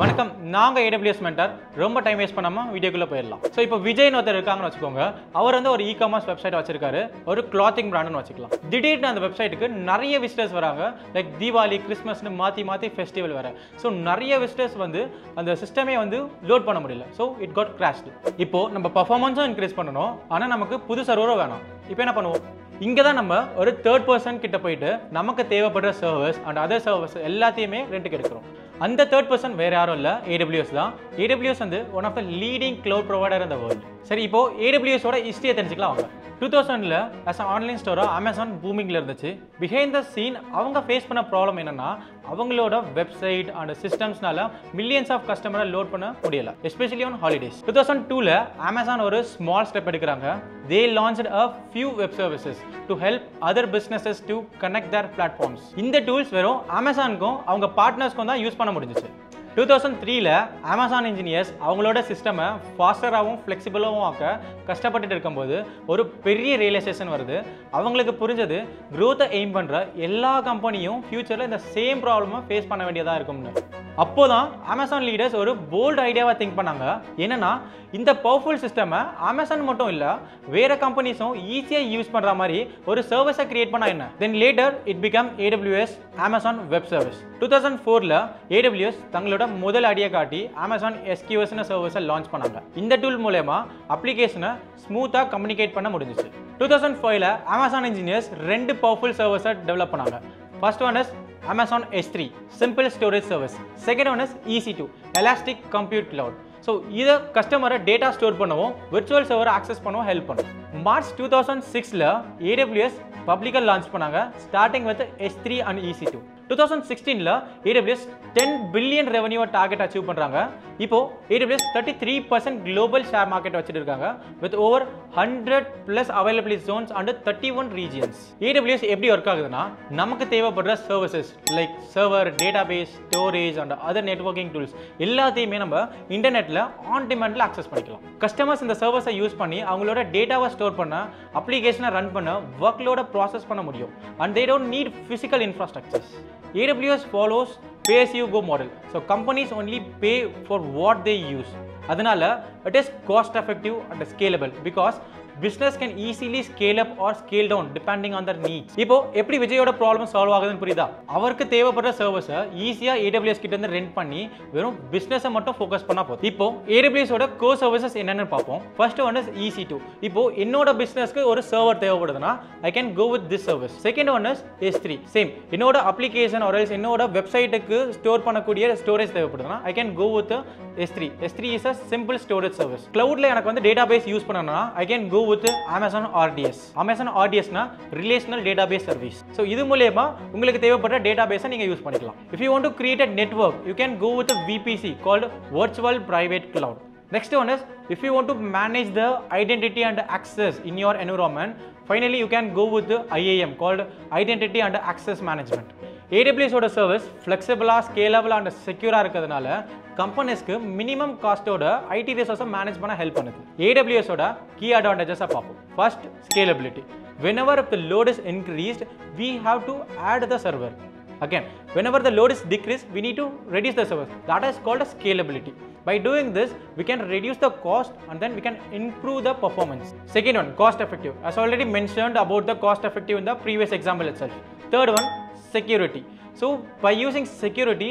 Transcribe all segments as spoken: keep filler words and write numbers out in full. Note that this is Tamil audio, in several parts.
வணக்கம், நாங்கள் A W S மென்டர். ரொம்ப டைம் வேஸ்ட் பண்ணாமல் வீடியோக்குள்ளே போயிடலாம். ஸோ இப்போ விஜய்னு ஒருத்தர் இருக்காங்கன்னு வச்சுக்கோங்க. அவர் வந்து ஒரு இ காமர்ஸ் வெப்சைட் வச்சிருக்காரு, ஒரு கிளாத்திங் பிராண்டுன்னு வச்சுக்கலாம். திடீர்னு அந்த வெப்சைட்டுக்கு நிறைய விசிட்டர்ஸ் வராங்க. லைக் தீபாவளி, கிறிஸ்மஸ்னு மாற்றி மாற்றி ஃபெஸ்டிவல் வேறு. ஸோ நிறைய விசிட்டர்ஸ் வந்து அந்த சிஸ்டமே வந்து லோட் பண்ண முடியல. So it got crashed. இப்போது நம்ம பர்ஃபார்மன்ஸும் இன்க்ரீஸ் பண்ணணும், ஆனால் நமக்கு புது சர்வரும் வேணும். இப்போ என்ன பண்ணுவோம், இங்கே தான் நம்ம ஒரு தேர்ட் பர்சன் கிட்ட போயிட்டு நமக்கு தேவைப்படுற சர்வர்ஸ் அண்ட் அதர் சர்வர்ஸ் எல்லாத்தையுமே ரெண்டுக்கு எடுக்கிறோம். அந்த தேர்ட் பர்சன் வேறு யாரும் இல்லை, A W S தான். A W S வந்து one of the leading cloud provider இந்த வேர்ல்டு. சரி, இப்போது A W S ஓட ஹிஸ்ட்ரியை தெரிஞ்சுக்கலாம் வாங்க. டூ தௌசண்டில் ஆஸ் அ ஆன்லைன் ஸ்டோராக அமேசான் பூமிங்கில் இருந்துச்சு. பிஹைண்ட் த சீன் அவங்க ஃபேஸ் பண்ண ப்ராப்ளம் என்னென்னா, அவங்களோட வெப்சைட் அண்ட் சிஸ்டம்ஸ்னால மில்லியன்ஸ் ஆஃப் கஸ்டமரை லோட் பண்ண முடியலை, especially on holidays. Two thousand டூவில் அமேசான் ஒரு ஸ்மால் ஸ்டெப் எடுக்கிறாங்க. They launched a few web services to help other businesses to connect their platforms. இந்த டூல்ஸ் வெறும் அமேசானுக்கும் அவங்க பார்ட்னர்ஸ்க்கும் தான் யூஸ் பண்ண முடிஞ்சிச்சு. டூ தௌசண்ட் த்ரீல அமேசான் இன்ஜினியர்ஸ் அவங்களோட சிஸ்டமை ஃபாஸ்டராகவும் ஃப்ளெக்சிபிளாகவும் ஆக்க கஷ்டப்பட்டுட்டு இருக்கும்போது ஒரு பெரிய ரியலைசேஷன் வருது. அவங்களுக்கு புரிஞ்சது, க்ரோத்தை எய்ம் பண்ணுற எல்லா கம்பெனியும் ஃப்யூச்சரில் இந்த சேம் ப்ராப்ளமாக ஃபேஸ் பண்ண வேண்டியதாக இருக்கும்னு. அப்போ தான் அமேசான் லீடர்ஸ் ஒரு போல்டு ஐடியாவாக திங்க் பண்ணாங்க. என்னென்னா, இந்த பவர்ஃபுல் சிஸ்டமை அமேசான் மட்டும் இல்லை, வேறு கம்பெனிஸும் ஈஸியாக யூஸ் பண்ணுற மாதிரி ஒரு சர்வீஸை கிரியேட் பண்ணால் என்ன. Then later it become A W S Amazon web service. Two thousand ஃபோரில் A W S தங்களோட முதல் ஐடியா காட்டி Amazon S Q S சர்வீஸை லான்ச் பண்ணாங்க. இந்த டூல் மூலமா அப்ளிகேஷனை ஸ்மூத்தாக கம்யூனிகேட் பண்ண முடிஞ்சிச்சு. டூ தௌசண்ட் ஃபைவ்ல அமேசான் இன்ஜினியர்ஸ் ரெண்டு பவர்ஃபுல் சர்வீஸை டெவலப் பண்ணாங்க. First one is Amazon S three, Simple Storage Service. Second one is E C two, Elastic Compute Cloud. So இதை கஸ்டமரை டேட்டா ஸ்டோர் பண்ணவும் விர்ச்சுவல் சர்வரை ஆக்சஸ் பண்ணவும் ஹெல்ப் பண்ணும். மார்ச் டூ தௌசண்ட் சிக்ஸில் A W S பப்ளிக்காக லான்ச் பண்ணாங்க, starting with S three and E C two. Two thousand சிக்ஸ்டீனில் A W S ten billion ரெவன்யூவை டார்கெட் அச்சீவ் பண்ணுறாங்க. இப்போது A W S thirty three percent global share market வச்சுட்டு இருக்காங்க, with over hundred plus availability zones and thirty one regions. A W S எப்படி ஒர்க் ஆகுதுன்னா, நமக்கு தேவைப்படுற services like server, data base, storage and other networking tools எல்லாத்தையுமே நம்ம இன்டர்நெட்டில் ஆன் டிமாண்டில் அக்சஸ் பண்ணிக்கலாம். கஸ்டமர்ஸ் இந்த சர்வீஸை யூஸ் பண்ணி அவங்களோட டேட்டாவை ஸ்டோர் பண்ண, அப்ளிகேஷனை ரன் பண்ண, ஒர்க்லோட ப்ராசஸ் பண்ண முடியும். And they don't need physical infrastructures. A W S follows pay-as-you-go model. So companies only pay for what they use. அதனால it is cost-effective and scalable because business can easily scale up or scale down depending on their needs. இப்போ எப்படி விஜயோட ப்ராப்ளம் சால்வ் ஆகுதுன்னு புரியுதா? அவருக்கு தேவைப்படுற சர்வீஸை ஈஸியாக A W S கிட்ட இருந்து ரெண்ட் பண்ணி வெறும் பிஸ்னஸை மட்டும் ஃபோக்கஸ் பண்ணால் போதும். இப்போ A W S ஓட கோ சர்வீசஸ் என்னென்னு பார்ப்போம். First one is E C two. இப்போ என்னோட பிஸ்னஸ்க்கு ஒரு சர்வர் தேவைப்படுதுன்னா I can go with this service. Second one is S three. Same, என்னோட அப்ளிகேஷன் ஆர் எல்ஸ் என்னோட வெப்சைட்டுக்கு ஸ்டோர் பண்ணக்கூடிய ஸ்டோரேஜ் தேவைப்படுதுன்னா ஐ கேன் கோ வித் S three. S three இஸ் அ சிம்பிள் ஸ்டோரேஜ் சர்வீஸ். கிளவுட்ல எனக்கு வந்து டேட்டா பேஸ் யூஸ் பண்ணணும்னா I can go with Amazon R D S. Amazon R D S na Relational Database Service. So idu moolema ungalku thevapadra database ah neenga use panikalam. If you want to create a network, you can go with a V P C called Virtual Private Cloud. Next one is, if you want to manage the identity and access in your environment, finally you can go with the I A M called Identity and Access Management. A W S ஓட சர்வீஸ் ஃப்ளெக்சிபிளாக, ஸ்கேலபிளாக அண்ட் செக்யூராக இருக்கிறதுனால கம்பெனிஸ்க்கு மினிமம் காஸ்ட்டோட ஐடி ரிசோர்ஸை மேனேஜ் பண்ண ஹெல்ப் பண்ணுது. A W S ஓட கீ அட்வான்டேஜஸாக பார்ப்போம். First, scalability. Whenever the load is increased, we have to add the server. Again, whenever the load is decreased, we need to reduce the server. That is called scalability. By doing this, we can reduce the cost and then we can improve the performance. Second one, cost effective. As already mentioned about the cost effective in the previous example itself. Third one, security. So by using security,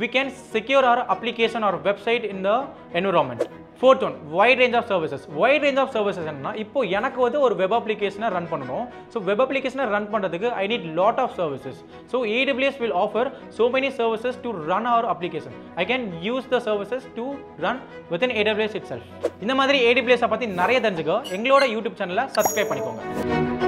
we can secure our application or website in the environment. Fourth one, wide range of services. Wide range of services என்னன்னா, இப்போ எனக்கு வந்து ஒரு வெப் அப்ளிகேஷனை ரன் பண்ணணும். ஸோ வெப் அப்ளிகேஷனை ரன் பண்ணுறதுக்கு I need lot of services. So A W S will offer so many services to run our application. I can use the services to run within A W S itself. இந்த மாதிரி A W S-ஐ பற்றி நிறைய தெரிஞ்சுக்க எங்களோட யூடியூப் சேனலை சப்ஸ்கிரைப் பண்ணிக்கோங்க.